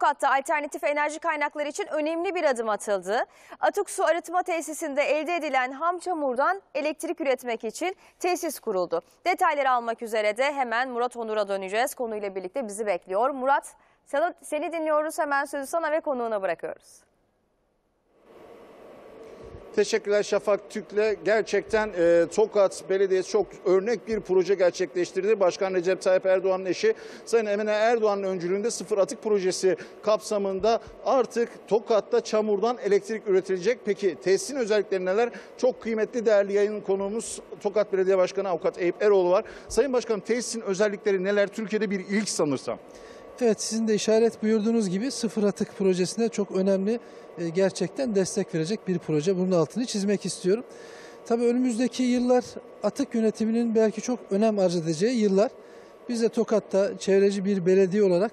Tokat'ta alternatif enerji kaynakları için önemli bir adım atıldı. Atık su arıtma tesisinde elde edilen ham çamurdan elektrik üretmek için tesis kuruldu. Detayları almak üzere de hemen Murat Onur'a döneceğiz. Konuyla birlikte bizi bekliyor. Murat, seni dinliyoruz. Hemen sözü sana ve konuğuna bırakıyoruz. Teşekkürler Şafak Türkle. Gerçekten Tokat Belediyesi çok örnek bir proje gerçekleştirdi. Başkan Recep Tayyip Erdoğan'ın eşi Sayın Emine Erdoğan'ın öncülüğünde sıfır atık projesi kapsamında artık Tokat'ta çamurdan elektrik üretilecek. Peki tesisin özellikleri neler? Çok kıymetli değerli yayın konuğumuz Tokat Belediye Başkanı Avukat Eyüp Eroğlu var. Sayın Başkanım, tesisin özellikleri neler? Türkiye'de bir ilk sanırsam. Evet, sizin de işaret buyurduğunuz gibi sıfır atık projesine çok önemli, gerçekten destek verecek bir proje. Bunun altını çizmek istiyorum. Tabii önümüzdeki yıllar atık yönetiminin belki çok önem arz edeceği yıllar. Biz de Tokat'ta çevreci bir belediye olarak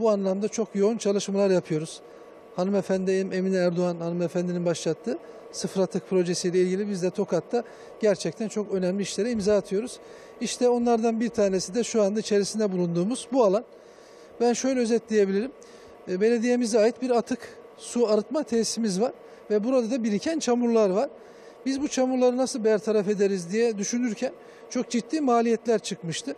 bu anlamda çok yoğun çalışmalar yapıyoruz. Hanımefendi Emine Erdoğan hanımefendinin başlattığı sıfır atık projesiyle ilgili biz de Tokat'ta gerçekten çok önemli işlere imza atıyoruz. İşte onlardan bir tanesi de şu anda içerisinde bulunduğumuz bu alan. Ben şöyle özetleyebilirim. Belediyemize ait bir atık su arıtma tesisimiz var ve burada da biriken çamurlar var. Biz bu çamurları nasıl bertaraf ederiz diye düşünürken çok ciddi maliyetler çıkmıştı.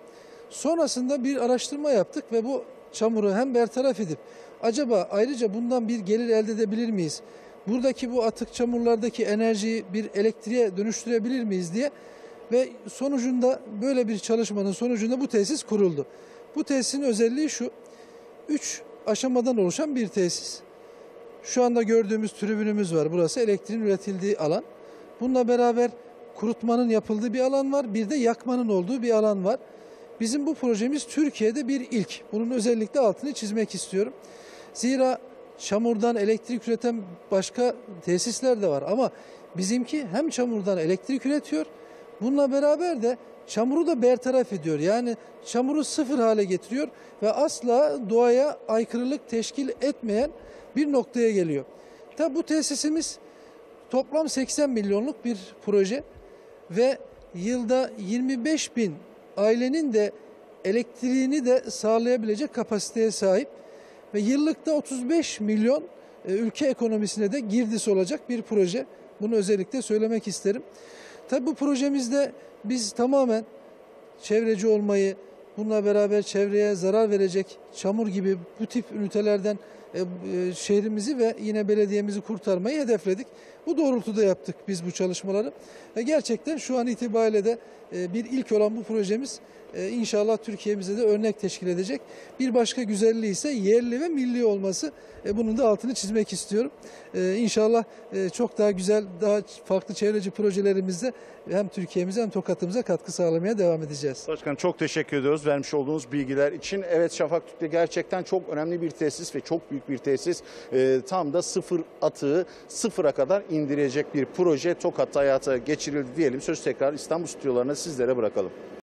Sonrasında bir araştırma yaptık ve bu çamuru hem bertaraf edip acaba ayrıca bundan bir gelir elde edebilir miyiz? Buradaki bu atık çamurlardaki enerjiyi bir elektriğe dönüştürebilir miyiz diye ve sonucunda böyle bir çalışmanın sonucunda bu tesis kuruldu. Bu tesisin özelliği şu. 3 aşamadan oluşan bir tesis. Şu anda gördüğümüz tribünümüz var. Burası elektriğin üretildiği alan. Bununla beraber kurutmanın yapıldığı bir alan var. Bir de yakmanın olduğu bir alan var. Bizim bu projemiz Türkiye'de bir ilk. Bunun özellikle altını çizmek istiyorum. Zira çamurdan elektrik üreten başka tesisler de var. Ama bizimki hem çamurdan elektrik üretiyor. Bununla beraber de çamuru da bertaraf ediyor. Yani çamuru sıfır hale getiriyor ve asla doğaya aykırılık teşkil etmeyen bir noktaya geliyor. Tabi bu tesisimiz toplam 80 milyonluk bir proje ve yılda 25 bin ailenin de elektriğini de sağlayabilecek kapasiteye sahip ve yıllıkta 35 milyon ülke ekonomisine de girdisi olacak bir proje. Bunu özellikle söylemek isterim. Tabi bu projemizde biz tamamen çevreci olmayı, bununla beraber çevreye zarar verecek çamur gibi bu tip ünitelerden şehrimizi ve yine belediyemizi kurtarmayı hedefledik. Bu doğrultuda yaptık biz bu çalışmaları. Gerçekten şu an itibariyle de bir ilk olan bu projemiz inşallah Türkiye'mize de örnek teşkil edecek. Bir başka güzelliği ise yerli ve milli olması. Bunun da altını çizmek istiyorum. İnşallah çok daha güzel, daha farklı çevreci projelerimizde hem Türkiye'mize hem Tokat'ımıza katkı sağlamaya devam edeceğiz. Başkan, çok teşekkür ediyoruz vermiş olduğunuz bilgiler için. Evet Şafak Türk'te gerçekten çok önemli bir tesis ve çok büyük bir tesis. Tam da sıfır atığı sıfıra kadar indirecek bir proje Tokat'ta hayata geçirildi diyelim. Söz tekrar İstanbul Stüdyoları'na sizlere bırakalım.